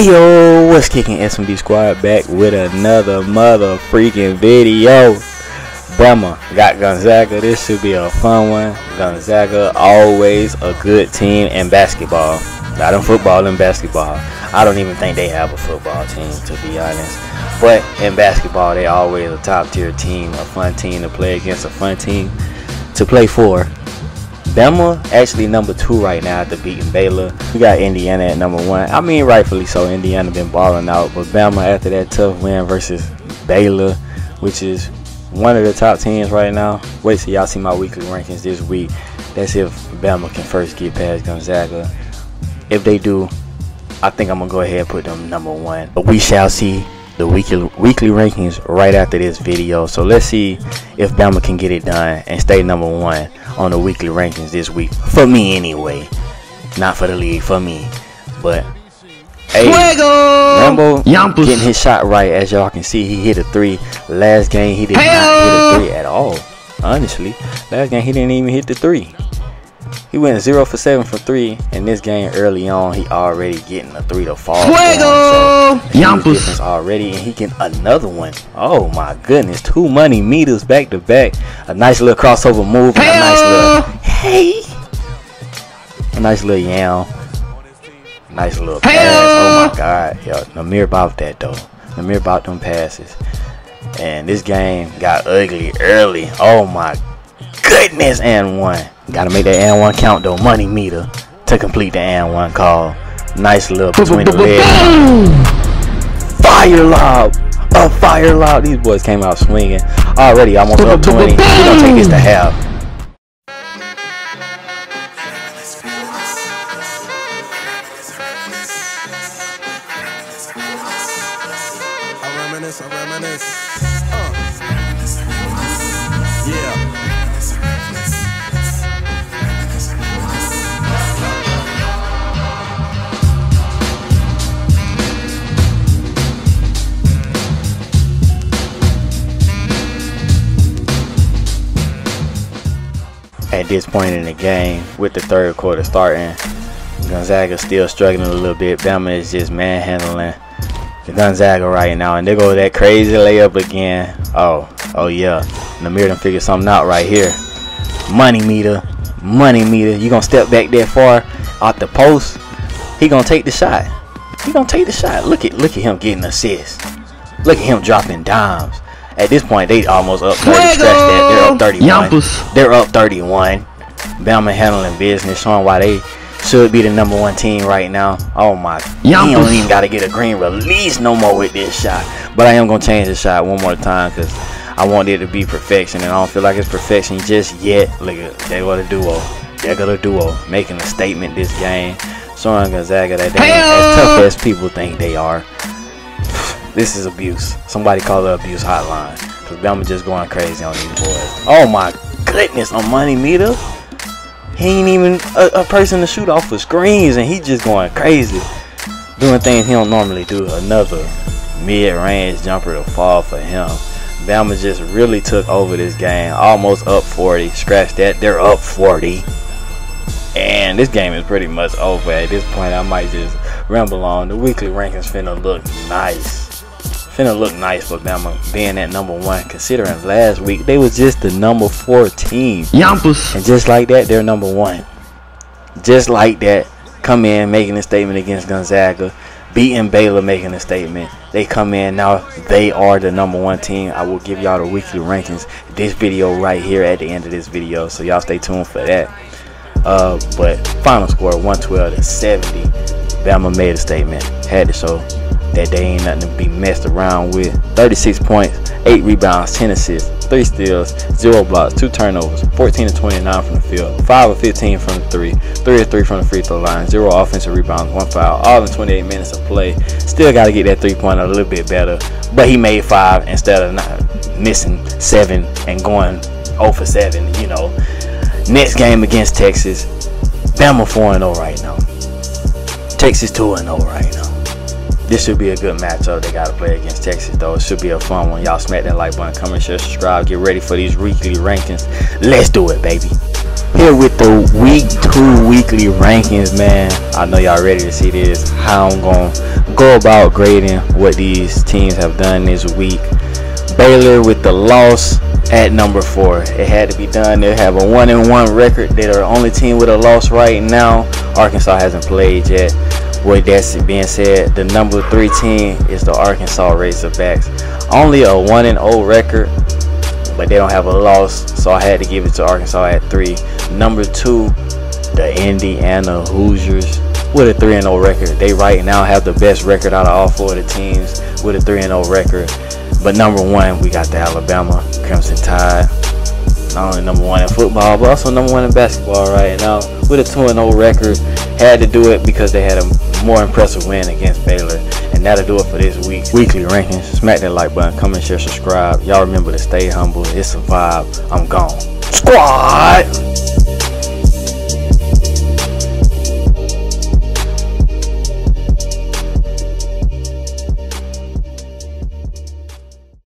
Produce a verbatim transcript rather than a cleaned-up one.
Hey yo, what's kicking? S M B squad back with another mother freaking video. Brahma got Gonzaga. This should be a fun one. Gonzaga always a good team in basketball, not in football, in basketball. I don't even think they have a football team, to be honest, but in basketball they always a top tier team, a fun team to play against, a fun team to play for. Bama actually number two right now after beating Baylor. We got Indiana at number one. I mean, rightfully so. Indiana been balling out, but Bama after that tough win versus Baylor, which is one of the top teams right now. Wait till y'all see my weekly rankings this week. That's if Bama can first get past Gonzaga. If they do, I think I'm gonna go ahead and put them number one. But we shall see the weekly weekly rankings right after this video. So let's see if Bama can get it done and stay number one on the weekly rankings this week. For me anyway, not for the league, for me. But hey, Rumble getting his shot right. As y'all can see, he hit a three last game. He did not hit a three at all, honestly. Last game he didn't even hit the three. He went zero for seven for three, and this game early on he already getting a three to fall. Fuego! Yampus already, and he getting another one. Oh my goodness, two money meters back to back. A nice little crossover move, and a nice little hey, a nice little yam, nice little pass. Oh my God, yo, Nahmir about that though. Nahmir about them passes, and this game got ugly early. Oh my goodness, and one. Gotta make that and one count though. Money meter to complete the and one call. Nice little between the legs. Fire lob. A fire lob. These boys came out swinging. Already almost up twenty. We gonna take this to half. At this point in the game, with the third quarter starting, Gonzaga still struggling a little bit. Bama is just manhandling the Gonzaga right now, and they go that crazy layup again. Oh, oh yeah, Nahmir done figured something out right here. Money meter, money meter. You gonna step back that far off the post? He gonna take the shot. He gonna take the shot. Look at, look at him getting assists. Look at him dropping dimes. At this point, they almost up thirty. Scratch that. They're up thirty-one. Yampus. They're up thirty-one. Bama handling business, showing why they should be the number one team right now. Oh my! He don't even got to get a green release no more with this shot. But I am gonna change the shot one more time because I want it to be perfection, and I don't feel like it's perfection just yet. Look at, they got a duo. They got a duo making a statement this game, showing Gonzaga that they ain't as tough as people think they are. This is abuse. Somebody call the abuse hotline, cause Bama just going crazy on these boys. Oh my goodness, on money meter, he ain't even a, a person to shoot off of screens, and he just going crazy, doing things he don't normally do. Another mid-range jumper to fall for him. Bama just really took over this game. Almost up forty. Scratch that. They're up forty. And this game is pretty much over at this point. I might just ramble on. The weekly rankings finna look nice. Finna look nice for Bama being at number one, considering last week they was just the number four team. Yampus. And just like that, they're number one. Just like that, come in making a statement against Gonzaga, beating Baylor, making a statement. They come in now, they are the number one team. I will give y'all the weekly rankings this video right here at the end of this video, so y'all stay tuned for that. Uh, but final score one twelve to seventy. Bama made a statement, had to show that they ain't nothing to be messed around with. thirty-six points, eight rebounds, ten assists, three steals, zero blocks, two turnovers, fourteen to twenty-nine from the field, five of fifteen from the three, three of three from the free throw line, zero offensive rebounds, one foul, all in twenty-eight minutes of play. Still got to get that three-pointer a little bit better, but he made five instead of not missing seven and going zero for seven, you know. Next game against Texas, Bama four and oh right now. Texas two and oh right now. This should be a good matchup. They got to play against Texas, though. It should be a fun one. Y'all smack that like button, comment, share, subscribe. Get ready for these weekly rankings. Let's do it, baby. Here with the week two weekly rankings, man. I know y'all ready to see this, how I'm gonna go about grading what these teams have done this week. Baylor with the loss at number four. It had to be done. They have a one and one record. They're the only team with a loss right now. Arkansas hasn't played yet. With that being said, the number three team is the Arkansas Razorbacks. Only a one and oh record, but they don't have a loss, so I had to give it to Arkansas at three. Number two, the Indiana Hoosiers with a three and oh record. They right now have the best record out of all four of the teams with a three and oh record. But number one, we got the Alabama Crimson Tide. Not only number one in football, but also number one in basketball right now with a two and oh record. Had to do it because they had a more impressive win against Baylor. And that'll do it for this week's weekly rankings. Smack that like button, comment, share, subscribe. Y'all remember to stay humble. It's a vibe. I'm gone. Squad!